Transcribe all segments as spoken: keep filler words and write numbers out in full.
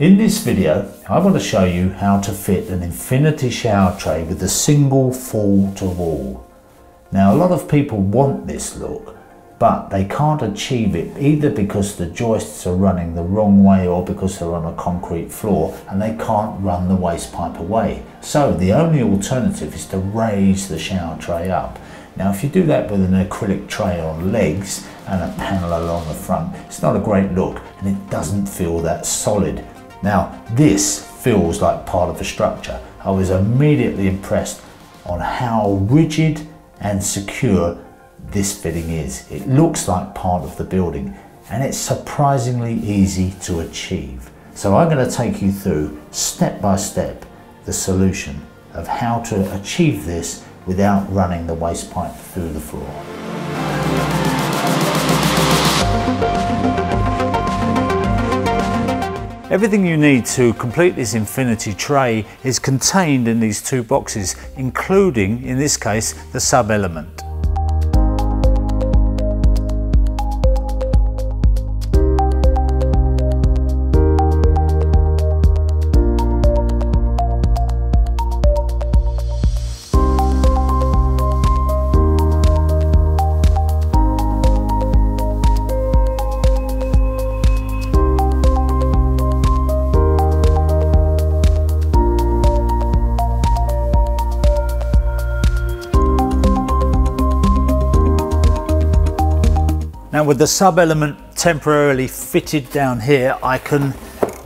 In this video, I want to show you how to fit an infinity shower tray with a single fall to wall. Now, a lot of people want this look, but they can't achieve it either because the joists are running the wrong way or because they're on a concrete floor and they can't run the waste pipe away. So the only alternative is to raise the shower tray up. Now, if you do that with an acrylic tray on legs and a panel along the front, it's not a great look and it doesn't feel that solid. Now, this feels like part of a structure. I was immediately impressed on how rigid and secure this fitting is. It looks like part of the building and it's surprisingly easy to achieve. So I'm going to take you through step by step the solution of how to achieve this without running the waste pipe through the floor. Everything you need to complete this infinity tray is contained in these two boxes, including, in this case, the sub-element. Now, with the sub-element temporarily fitted down here, I can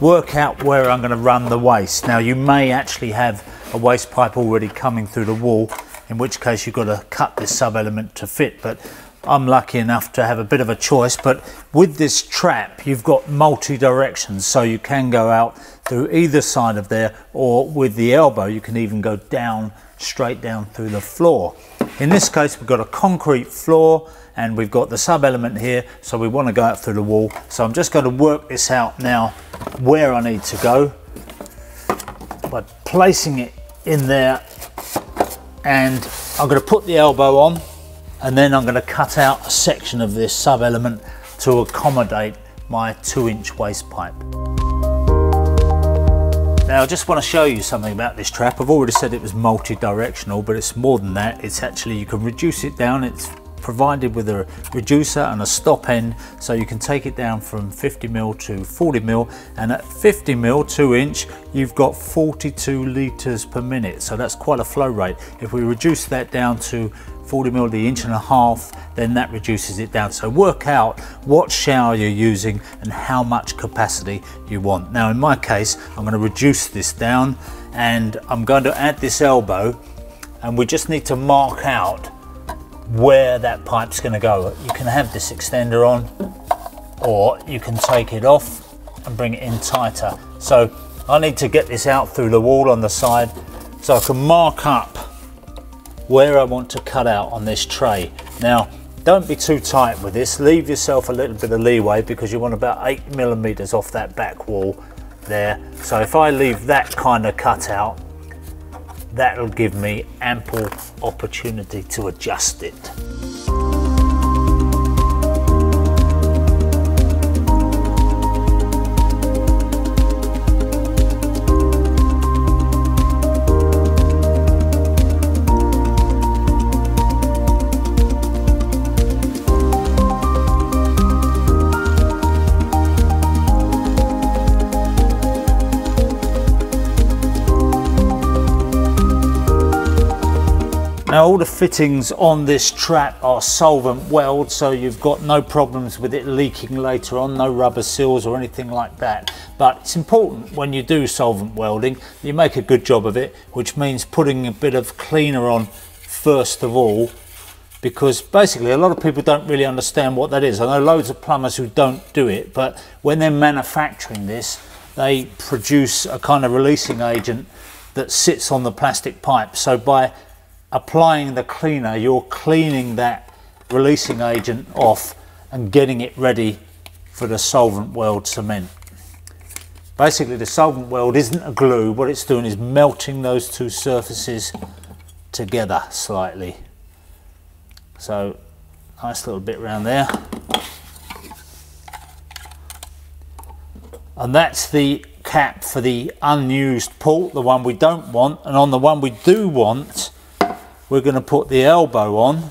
work out where I'm going to run the waste. Now, you may actually have a waste pipe already coming through the wall, in which case you've got to cut this sub-element to fit, but I'm lucky enough to have a bit of a choice. But with this trap, you've got multi-directions, so you can go out through either side of there, or with the elbow, you can even go down, straight down through the floor. In this case, we've got a concrete floor and we've got the sub-element here, so we want to go out through the wall. So I'm just going to work this out now where I need to go by placing it in there, and I'm going to put the elbow on, and then I'm going to cut out a section of this sub-element to accommodate my two-inch waste pipe. Now, I just want to show you something about this trap. I've already said it was multi-directional, but it's more than that. It's actually, you can reduce it down. It's provided with a reducer and a stop end, so you can take it down from fifty mil to forty mil, and at fifty mil, two inch, you've got forty-two litres per minute, so that's quite a flow rate. If we reduce that down to forty mil, the inch and a half, then that reduces it down. So work out what shower you're using and how much capacity you want. Now, in my case, I'm going to reduce this down and I'm going to add this elbow, and we just need to mark out where that pipe's going to go. You can have this extender on, or you can take it off and bring it in tighter. So I need to get this out through the wall on the side, so I can mark up where I want to cut out on this tray. Now, don't be too tight with this. Leave yourself a little bit of leeway, because you want about eight millimeters off that back wall there. So if I leave that kind of cut out, that'll give me ample opportunity to adjust it. Now, all the fittings on this trap are solvent weld, so you've got no problems with it leaking later on, no rubber seals or anything like that. But it's important when you do solvent welding, you make a good job of it, which means putting a bit of cleaner on first of all, because basically a lot of people don't really understand what that is. I know loads of plumbers who don't do it, but when they're manufacturing this, they produce a kind of releasing agent that sits on the plastic pipe. So by applying the cleaner, you're cleaning that releasing agent off and getting it ready for the solvent weld cement. Basically, the solvent weld isn't a glue. What it's doing is melting those two surfaces together slightly. So nice little bit round there, and that's the cap for the unused port, the one we don't want, and on the one we do want, we're going to put the elbow on,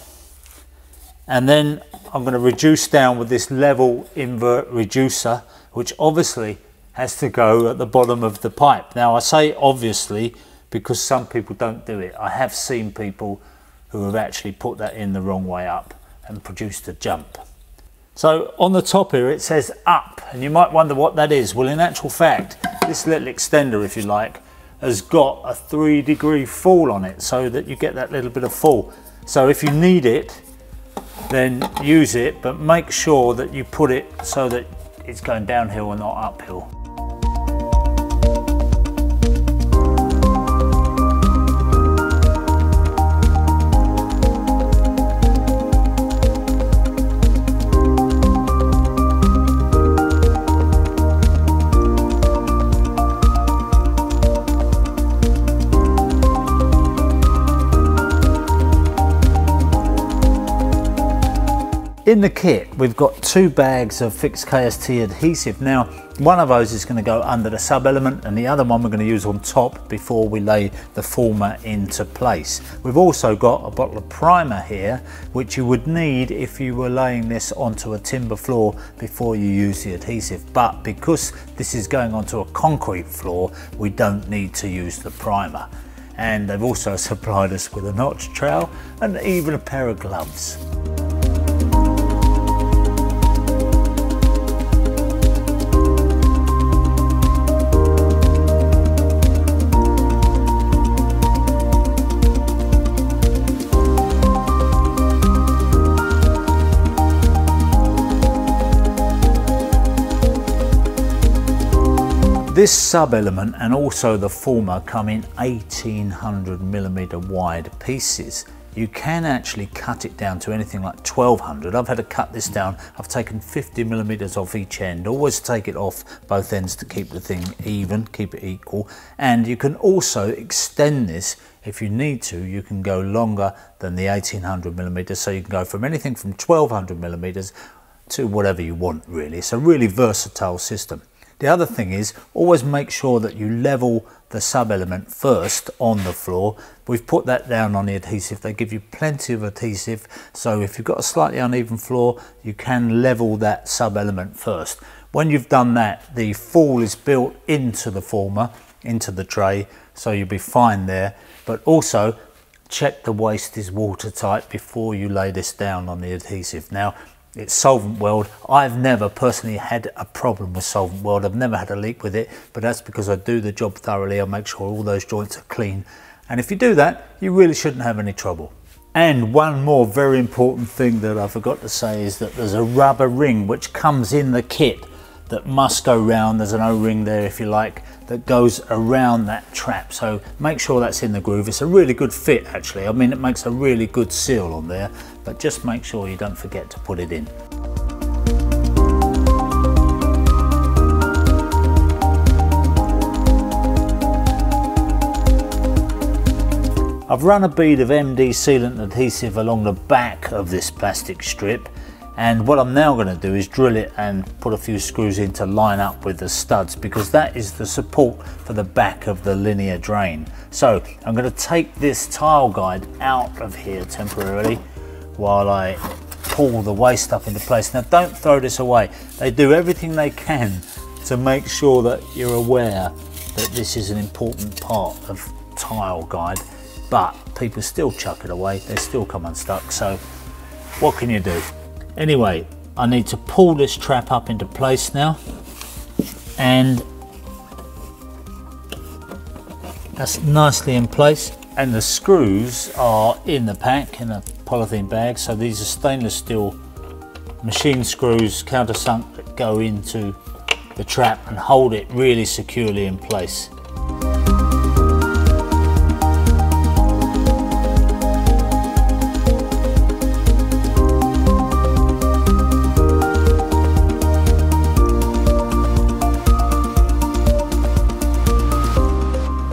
and then I'm going to reduce down with this level invert reducer, which obviously has to go at the bottom of the pipe. Now I say obviously because some people don't do it. I have seen people who have actually put that in the wrong way up and produced a jump. So on the top here it says up, and you might wonder what that is. Well, in actual fact, this little extender, if you like, has got a three degree fall on it so that you get that little bit of fall. So if you need it, then use it, but make sure that you put it so that it's going downhill and not uphill. In the kit, we've got two bags of fixed K S T adhesive. Now, one of those is going to go under the sub-element, and the other one we're going to use on top before we lay the former into place. We've also got a bottle of primer here, which you would need if you were laying this onto a timber floor before you use the adhesive. But because this is going onto a concrete floor, we don't need to use the primer. And they've also supplied us with a notch trowel and even a pair of gloves. This sub-element and also the former come in eighteen hundred millimeter wide pieces. You can actually cut it down to anything like twelve hundred. I've had to cut this down. I've taken fifty millimeters off each end. Always take it off both ends to keep the thing even, keep it equal. And you can also extend this if you need to. You can go longer than the eighteen hundred millimeters. So you can go from anything from twelve hundred millimeters to whatever you want, really. It's a really versatile system. The other thing is, always make sure that you level the sub-element first on the floor. We've put that down on the adhesive. They give you plenty of adhesive, so if you've got a slightly uneven floor, you can level that sub-element first. When you've done that, the fall is built into the former, into the tray, so you'll be fine there. But also, check the waste is watertight before you lay this down on the adhesive. Now, it's solvent weld. I've never personally had a problem with solvent weld. I've never had a leak with it, but that's because I do the job thoroughly. I make sure all those joints are clean. And if you do that, you really shouldn't have any trouble. And one more very important thing that I forgot to say is that there's a rubber ring which comes in the kit that must go round. There's an O-ring there, if you like, that goes around that trap. So make sure that's in the groove. It's a really good fit, actually. I mean, it makes a really good seal on there, but just make sure you don't forget to put it in. I've run a bead of M D sealant adhesive along the back of this plastic strip, and what I'm now going to do is drill it and put a few screws in to line up with the studs, because that is the support for the back of the linear drain. So I'm going to take this tile guide out of here temporarily while I pull the waste up into place. Now, don't throw this away. They do everything they can to make sure that you're aware that this is an important part of tile guide, but people still chuck it away. They still come unstuck, so what can you do? Anyway, I need to pull this trap up into place now, and that's nicely in place. And the screws are in the pack in a polythene bag, so these are stainless steel machine screws, countersunk, that go into the trap and hold it really securely in place.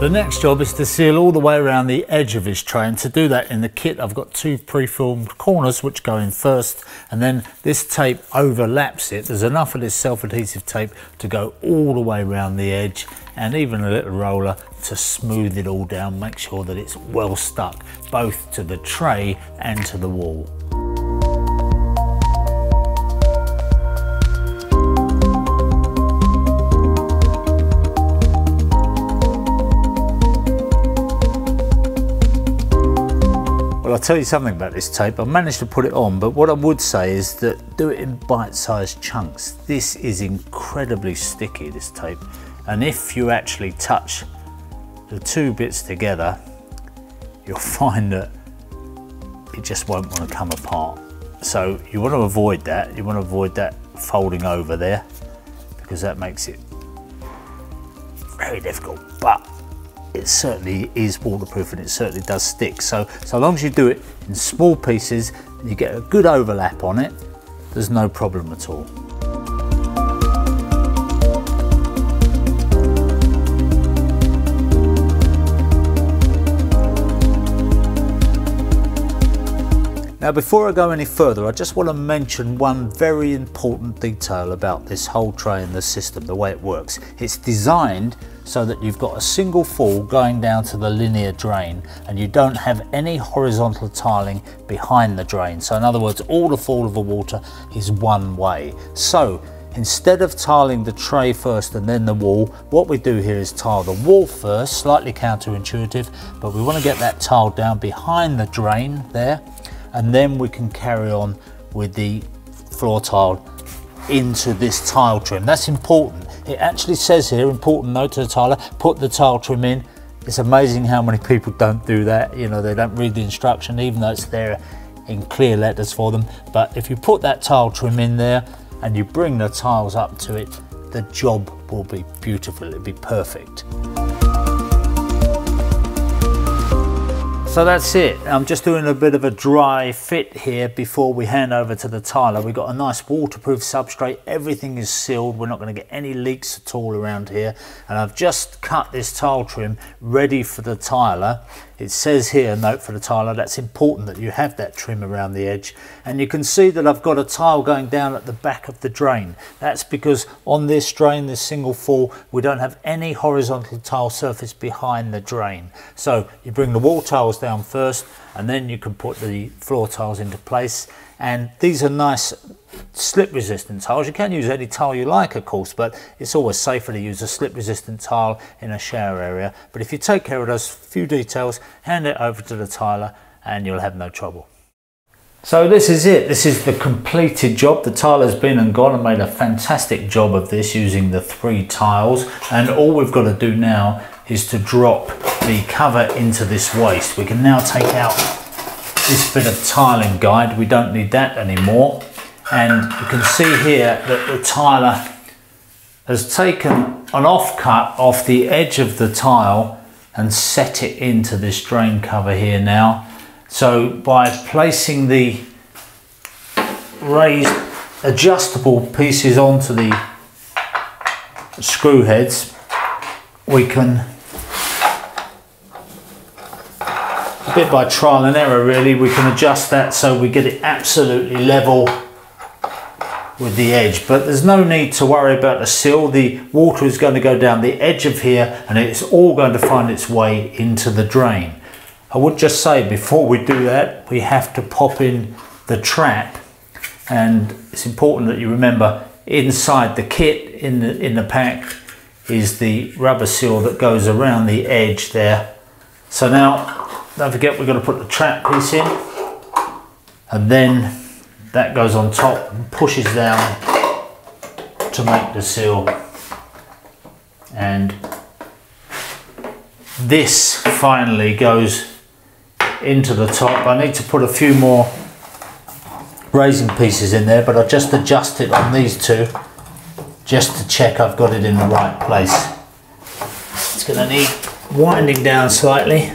The next job is to seal all the way around the edge of this tray, and to do that in the kit I've got two pre-formed corners which go in first, and then this tape overlaps it. There's enough of this self-adhesive tape to go all the way around the edge, and even a little roller to smooth it all down, make sure that it's well stuck both to the tray and to the wall. I'll tell you something about this tape. I managed to put it on, but what I would say is that do it in bite-sized chunks. This is incredibly sticky, this tape, and if you actually touch the two bits together, you'll find that it just won't want to come apart. So you want to avoid that. You want to avoid that folding over there, because that makes it very difficult. But it certainly is waterproof and it certainly does stick. So, so long as you do it in small pieces and you get a good overlap on it, there's no problem at all. Now, before I go any further, I just want to mention one very important detail about this whole tray and the system, the way it works. It's designed so that you've got a single fall going down to the linear drain, and you don't have any horizontal tiling behind the drain. So in other words, all the fall of the water is one way. So instead of tiling the tray first and then the wall, what we do here is tile the wall first, slightly counterintuitive, but we want to get that tiled down behind the drain there, and then we can carry on with the floor tile into this tile trim. That's important. It actually says here, important note to the tiler, put the tile trim in. It's amazing how many people don't do that. You know, they don't read the instruction, even though it's there in clear letters for them. But if you put that tile trim in there and you bring the tiles up to it, the job will be beautiful. It'll be perfect. So that's it. I'm just doing a bit of a dry fit here before we hand over to the tiler. We've got a nice waterproof substrate. Everything is sealed. We're not going to get any leaks at all around here. And I've just cut this tile trim ready for the tiler. It says here, note for the tiler, that's important that you have that trim around the edge. And you can see that I've got a tile going down at the back of the drain. That's because on this drain, this single fall, we don't have any horizontal tile surface behind the drain. So you bring the wall tiles down down first, and then you can put the floor tiles into place. And these are nice slip resistant tiles. You can use any tile you like, of course, but it's always safer to use a slip resistant tile in a shower area. But if you take care of those few details, hand it over to the tiler and you'll have no trouble. So this is it. This is the completed job. The tiler's been and gone and made a fantastic job of this using the three tiles, and all we've got to do now is to drop the cover into this waste. We can now take out this bit of tiling guide. We don't need that anymore. And you can see here that the tiler has taken an offcut off the edge of the tile and set it into this drain cover here now. So by placing the raised adjustable pieces onto the screw heads, we can, a bit by trial and error really, we can adjust that so we get it absolutely level with the edge. But there's no need to worry about the seal. The water is going to go down the edge of here and it's all going to find its way into the drain. I would just say before we do that, we have to pop in the trap, and it's important that you remember inside the kit, in the, in the pack, is the rubber seal that goes around the edge there. So now, don't forget, we're going to put the trap piece in, and then that goes on top and pushes down to make the seal. And this finally goes into the top. I need to put a few more raising pieces in there, but I just adjust it on these two just to check I've got it in the right place. It's going to need winding down slightly.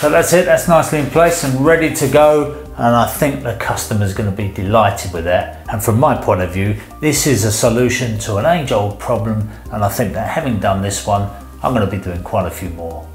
So that's it, that's nicely in place and ready to go, and I think the customer's going to be delighted with that. And from my point of view, this is a solution to an age-old problem, and I think that having done this one, I'm going to be doing quite a few more.